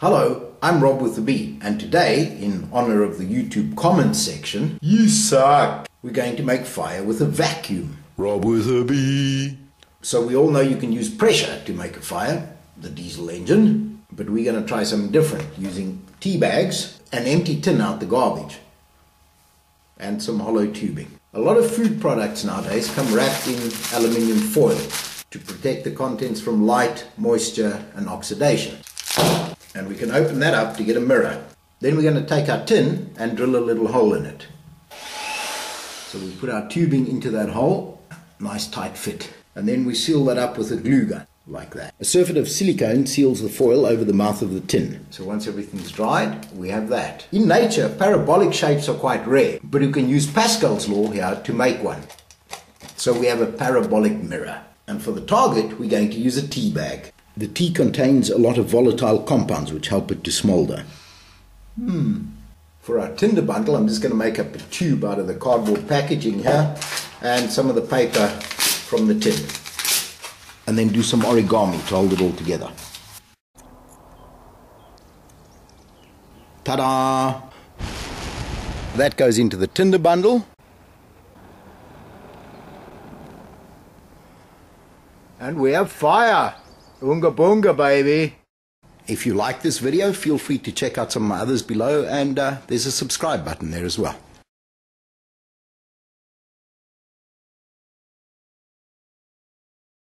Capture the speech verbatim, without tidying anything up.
Hello, I'm Rob with a B, and today, in honor of the YouTube comments section, you suck, we're going to make fire with a vacuum. Rob with a B. So we all know you can use pressure to make a fire, the diesel engine, but we're going to try something different using tea bags, an empty tin out the garbage, and some hollow tubing. A lot of food products nowadays come wrapped in aluminium foil to protect the contents from light, moisture, and oxidation. And we can open that up to get a mirror. Then we're going to take our tin and drill a little hole in it. So we put our tubing into that hole, nice tight fit. And then we seal that up with a glue gun, like that. A surfeit of silicone seals the foil over the mouth of the tin. So once everything's dried, we have that. In nature, parabolic shapes are quite rare, but you can use Pascal's law here to make one. So we have a parabolic mirror. And for the target, we're going to use a tea bag. The tea contains a lot of volatile compounds which help it to smoulder. Hmm. For our tinder bundle, I'm just going to make up a tube out of the cardboard packaging here and some of the paper from the tin. And then do some origami to hold it all together. Ta-da! That goes into the tinder bundle. And we have fire! Oonga boonga, baby! If you like this video, feel free to check out some of my others below, and uh, there's a subscribe button there as well.